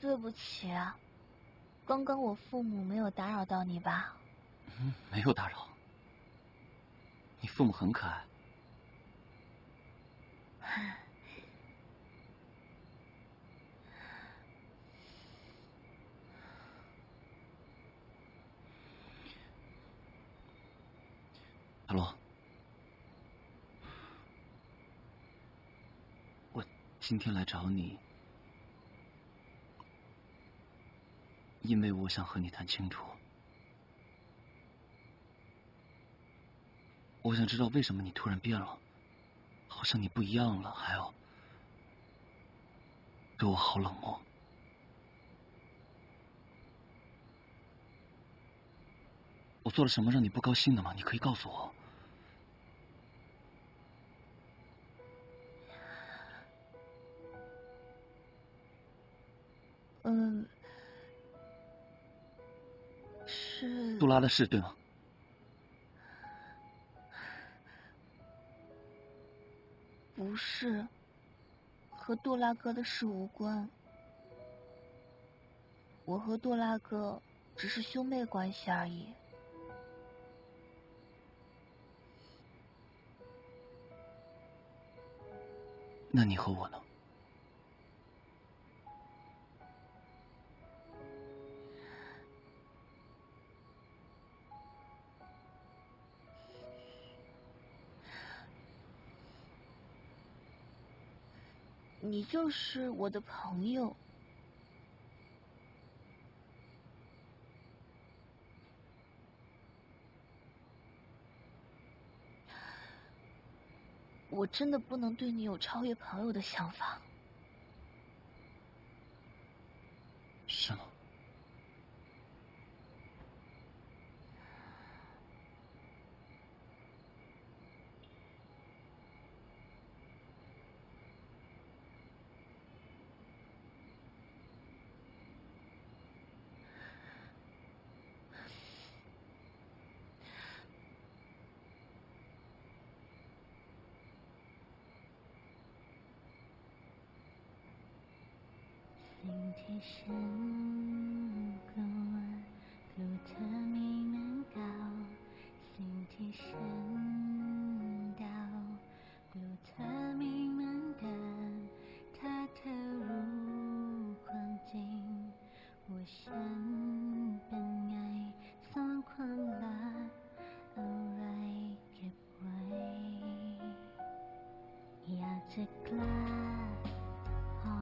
对不起啊，刚刚我父母没有打扰到你吧？嗯，没有打扰。你父母很可爱。阿罗，我今天来找你。 因为我想和你谈清楚，我想知道为什么你突然变了，好像你不一样了，还有对我好冷漠。我做了什么让你不高兴的吗？你可以告诉我。嗯。 杜拉的事对吗？不是，和杜拉哥的事无关。我和杜拉哥只是兄妹关系而已。那你和我呢？ 你就是我的朋友，我真的不能对你有超越朋友的想法。是吗？It's a cloud.